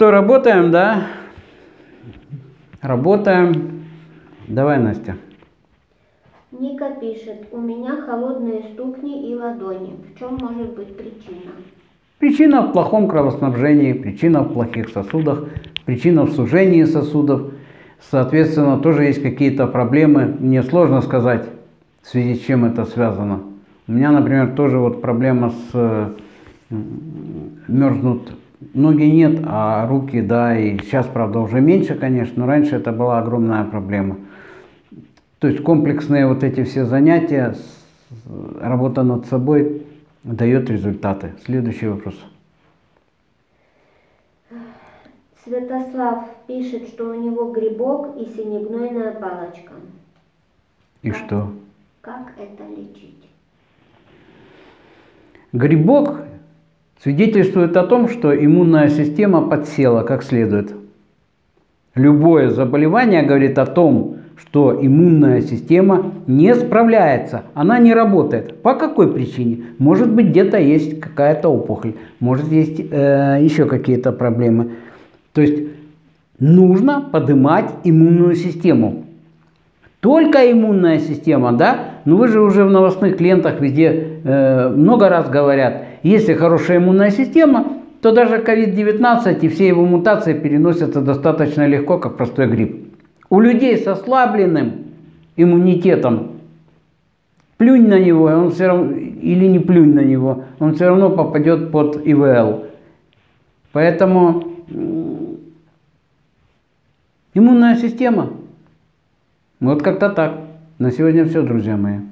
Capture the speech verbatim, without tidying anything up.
Что, работаем, да? Работаем. Давай, Настя. Ника пишет, у меня холодные ступни и ладони. В чем может быть причина? Причина в плохом кровоснабжении, причина в плохих сосудах, причина в сужении сосудов. Соответственно, тоже есть какие-то проблемы. Мне сложно сказать, в связи с чем это связано. У меня, например, тоже вот проблема с... Мерзнут ноги, нет, а руки, да, и сейчас, правда, уже меньше, конечно, но раньше это была огромная проблема. То есть комплексные вот эти все занятия, работа над собой дает результаты. Следующий вопрос. Святослав пишет, что у него грибок и синегнойная палочка. И как, что? Как это лечить? Грибок свидетельствует о том, что иммунная система подсела как следует. Любое заболевание говорит о том, что иммунная система не справляется, она не работает. По какой причине? Может быть, где-то есть какая-то опухоль, может есть э, еще какие-то проблемы. То есть нужно поднимать иммунную систему. Только иммунная система, да? Но вы же уже в новостных лентах везде э, много раз говорят, если хорошая иммунная система, то даже ковид девятнадцать и все его мутации переносятся достаточно легко, как простой грипп. У людей с ослабленным иммунитетом, плюнь на него, и он все равно, или не плюнь на него, он все равно попадет под ИВЛ. Поэтому иммунная система. Вот как-то так. На сегодня все, друзья мои.